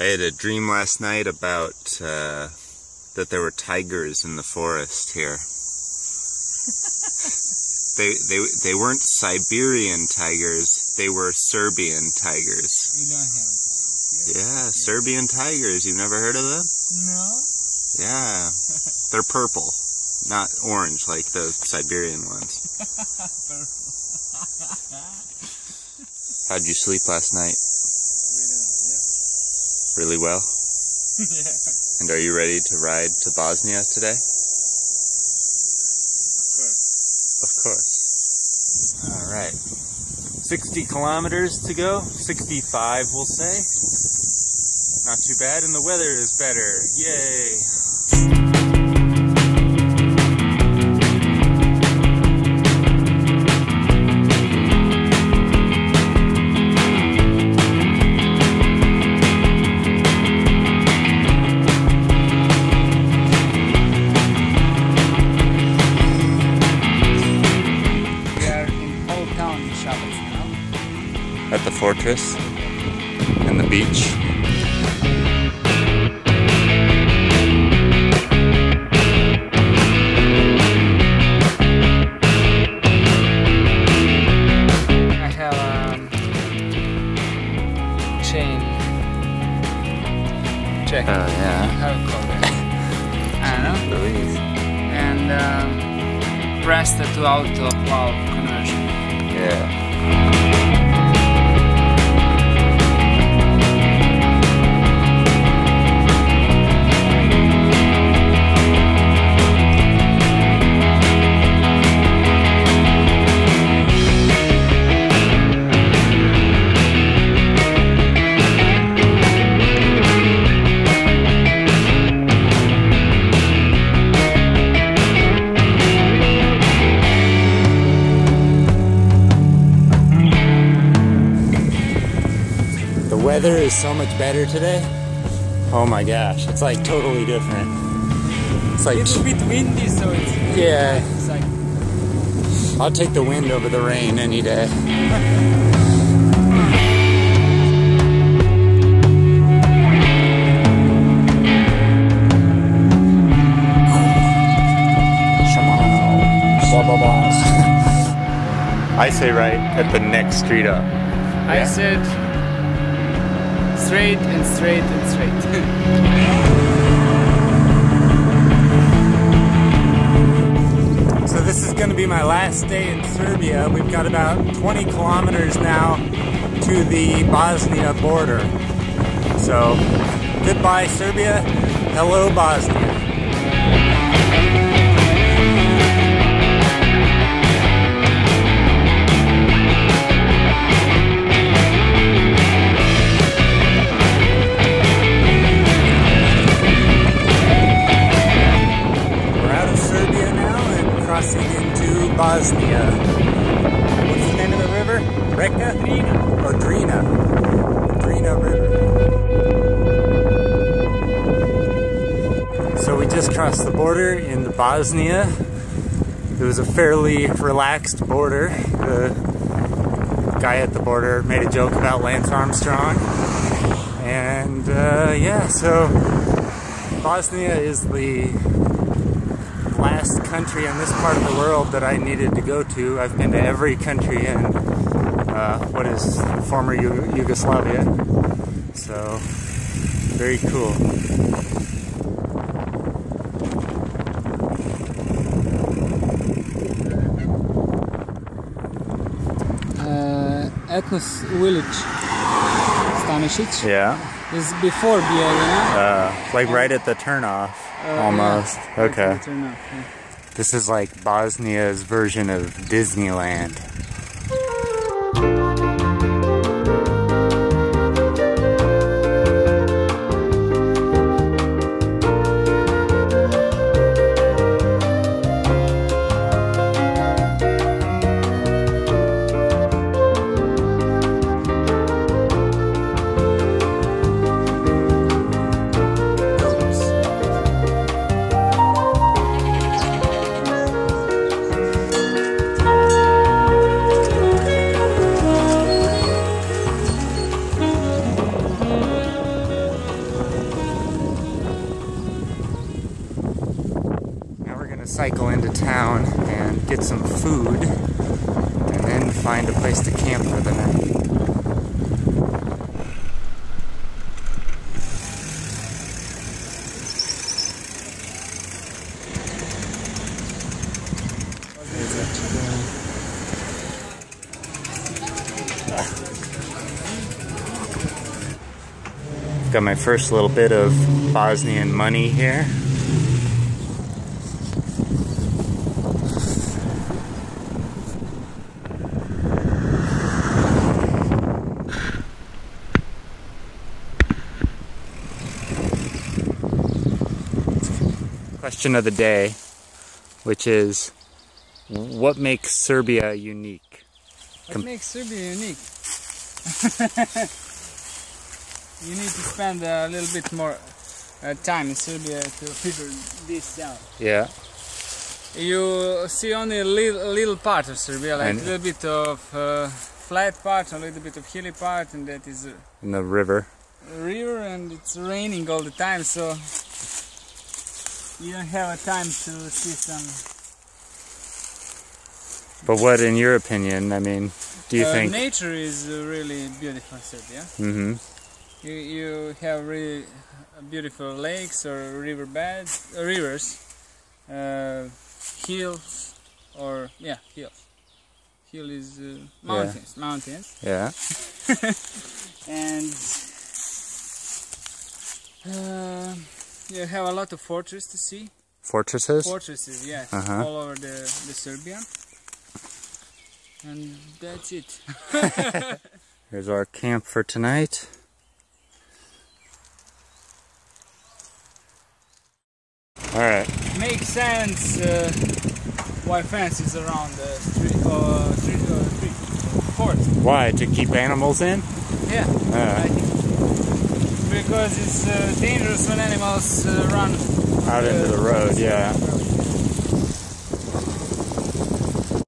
I had a dream last night about that there were tigers in the forest here. They weren't Siberian tigers, they were Serbian tigers. We don't have tigers. Yeah, Serbian tigers. You've never heard of them? No. Yeah. They're purple, not orange like the Siberian ones. How'd you sleep last night? Really well? Yeah. And are you ready to ride to Bosnia today? Of course. Alright. 60 kilometers to go. 65, we'll say. Not too bad, and the weather is better. Yay! At the fortress and the beach. I have a chain check. Oh yeah. How you call it? I don't know. Louise. And press the to auto valve conversion. Yeah. The weather is so much better today. Oh my gosh, it's like totally different. It's like a little bit windy, so it's yeah. It's like I'll take the wind over the rain any day. I say right at the next street up. Yeah. I said straight and straight and straight. So this is going to be my last day in Serbia. We've got about 20 kilometers now to the Bosnia border. So goodbye Serbia, hello Bosnia. Into Bosnia. What's the name of the river? Reka? Or Drina? Drina River. So we just crossed the border into Bosnia. It was a fairly relaxed border. The guy at the border made a joke about Lance Armstrong. And yeah, so Bosnia is the last country in this part of the world that I needed to go to. I've been to every country in what is former Yugoslavia, so very cool. Atlas Village Stanisic. Yeah. Is before Bielina. Like right at the turnoff. Almost. Yeah, okay. Enough, yeah. This is like Bosnia's version of Disneyland. cycle into town and get some food, and then find a place to camp for the night. Got my first little bit of Bosnian money here. Question of the day, which is, what makes Serbia unique? What makes Serbia unique? You need to spend a little bit more time in Serbia to figure this out. Yeah. You see only a little part of Serbia, like a little bit of flat part, a little bit of hilly part, and that is... in the river. River, and it's raining all the time, so you don't have a time to see some... But what, in your opinion, I mean, do you think... Nature is really beautiful in Serbia. Mm-hmm. You have really beautiful lakes or river beds, rivers, hills, or yeah, hills. Hill is mountains, yeah. Mountains. Yeah. And you have a lot of fortresses to see. Fortresses? Fortresses, yeah, all over the Serbia. And that's it. Here's our camp for tonight. All right. Makes sense why fences around the street court. Why? To keep animals in? Yeah. Right. Because it's dangerous when animals run out into the road. Yeah.